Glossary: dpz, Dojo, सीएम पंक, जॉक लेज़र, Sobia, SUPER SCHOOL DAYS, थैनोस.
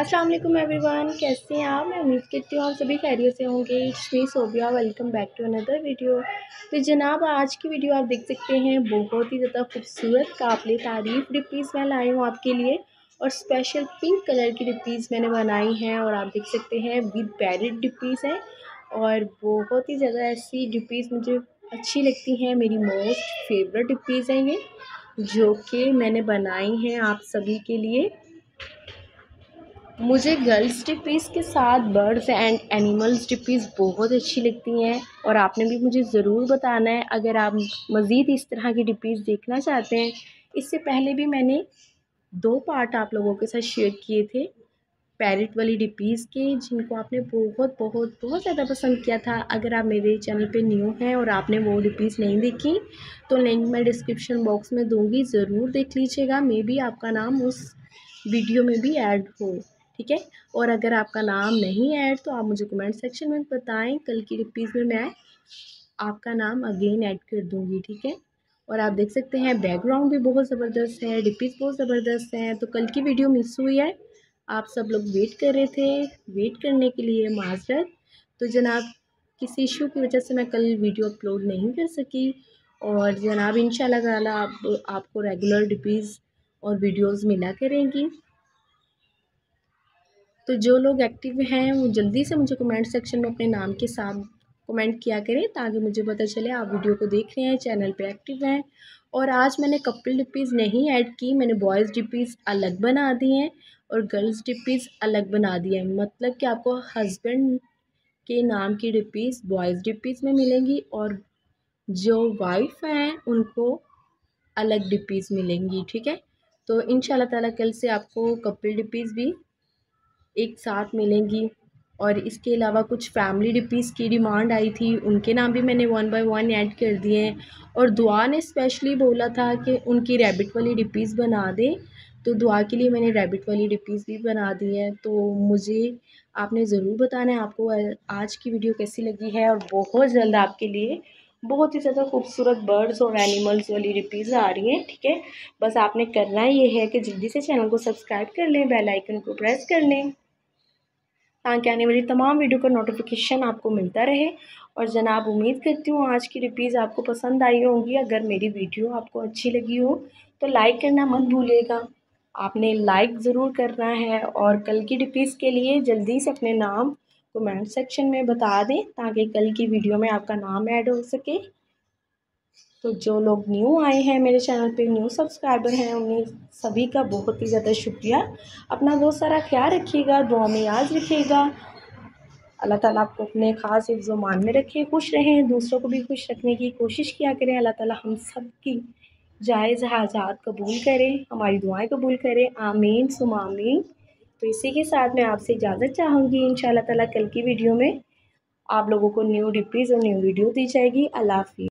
अस्सलाम वालेकुम एवरीवन, कैसे हैं आप। मैं उम्मीद करती हूँ आप सभी खैरियत से होंगे। It's me Sobia, welcome back to another video. तो जनाब, आज की वीडियो आप देख सकते हैं बहुत ही ज़्यादा खूबसूरत काबिल तारीफ़ डिपीज़ मैं लाई हूँ आपके लिए, और स्पेशल पिंक कलर की डिपीज़ मैंने बनाई हैं और आप देख सकते हैं विद बैरिड डिपीज़ हैं, और बहुत ही ज़्यादा ऐसी डिपीज़ मुझे अच्छी लगती हैं। मेरी मोस्ट फेवरेट डिपीज़ हैं ये, जो कि मैंने बनाई हैं आप सभी के लिए। मुझे गर्ल्स डिपीज़ के साथ बर्ड्स एंड एनिमल्स डिपीज़ बहुत अच्छी लगती हैं, और आपने भी मुझे ज़रूर बताना है अगर आप मज़ीद इस तरह की डिपीज़ देखना चाहते हैं। इससे पहले भी मैंने 2 पार्ट आप लोगों के साथ शेयर किए थे पैरेट वाली डिपीज़ के, जिनको आपने बहुत बहुत बहुत ज़्यादा पसंद किया था। अगर आप मेरे चैनल पे न्यू हैं और आपने वो डिपीज़ नहीं देखी तो लिंक मैं डिस्क्रिप्शन बॉक्स में दूँगी, ज़रूर देख लीजिएगा। मे बी आपका नाम उस वीडियो में भी ऐड हो, ठीक है। और अगर आपका नाम नहीं ऐड तो आप मुझे कमेंट सेक्शन में बताएं, कल की डिपीज़ में मैं आपका नाम अगेन ऐड कर दूंगी, ठीक है। और आप देख सकते हैं बैकग्राउंड भी बहुत ज़बरदस्त है, डिपीज़ बहुत ज़बरदस्त हैं। तो कल की वीडियो मिस हुई है, आप सब लोग वेट कर रहे थे, वेट करने के लिए माजरत। तो जनाब, किसी इशू की वजह से मैं कल वीडियो अपलोड नहीं कर सकी, और जनाब इंशाल्लाह ताला आपको रेगुलर डिपीज़ और वीडियोज़ मिला करेंगी। तो जो लोग एक्टिव हैं वो जल्दी से मुझे कमेंट सेक्शन में अपने नाम के साथ कमेंट किया करें, ताकि मुझे पता चले आप वीडियो को देख रहे हैं, चैनल पे एक्टिव हैं। और आज मैंने कपल डिपीज़ नहीं ऐड की, मैंने बॉयज़ डिपीज़ अलग बना दी हैं और गर्ल्स डिपीज़ अलग बना दी हैं। मतलब कि आपको हस्बैंड के नाम की डिपीज़ बॉयज़ डिपीज़ में मिलेंगी, और जो वाइफ हैं उनको अलग डिपीज़ मिलेंगी, ठीक है। तो इंशाल्लाह ताला कल से आपको कपल डिपीज़ भी एक साथ मिलेंगी, और इसके अलावा कुछ फैमिली डिपीज़ की डिमांड आई थी, उनके नाम भी मैंने 1 बाय 1 ऐड कर दिए हैं। और दुआ ने स्पेशली बोला था कि उनकी रैबिट वाली डिपीज़ बना दें, तो दुआ के लिए मैंने रैबिट वाली डिपीज़ भी बना दी है। तो मुझे आपने ज़रूर बताना है आपको आज की वीडियो कैसी लगी है, और बहुत जल्द आपके लिए बहुत ही ज़्यादा खूबसूरत बर्ड्स और एनिमल्स वाली डिपीज़ आ रही हैं, ठीक है। बस आपने करना ये है कि जल्दी से चैनल को सब्सक्राइब कर लें, बेल आइकन को प्रेस कर लें, ताकि आने वाली तमाम वीडियो का नोटिफिकेशन आपको मिलता रहे। और जनाब, उम्मीद करती हूँ आज की डिपीज़ आपको पसंद आई होंगी। अगर मेरी वीडियो आपको अच्छी लगी हो तो लाइक करना मत भूलिएगा, आपने लाइक ज़रूर करना है। और कल की डिपीज़ के लिए जल्दी से अपने नाम कमेंट सेक्शन में बता दें, ताकि कल की वीडियो में आपका नाम ऐड हो सके। तो जो लोग न्यू आए हैं मेरे चैनल पे, न्यू सब्सक्राइबर हैं, उन्हें सभी का बहुत ही ज़्यादा शुक्रिया। अपना बहुत सारा ख्याल रखिएगा, दुआ में याद रखिएगा। अल्लाह ताला आपको अपने ख़ास हिफ्ज़-ओ-मान में रखे, खुश रहें, दूसरों को भी खुश रखने की कोशिश किया करें। अल्लाह ताला हम सब की जायज़ हाजात कबूल करें, हमारी दुआएं कबूल करें, आमीन सुम्मा आमीन। तो इसी के साथ मैं आपसे इजाज़त चाहूँगी। इंशाअल्लाह ताला कल की वीडियो में आप लोगों को न्यू डिपीज़ और न्यू वीडियो दी जाएगी। अल्लाह हाफ़िज़।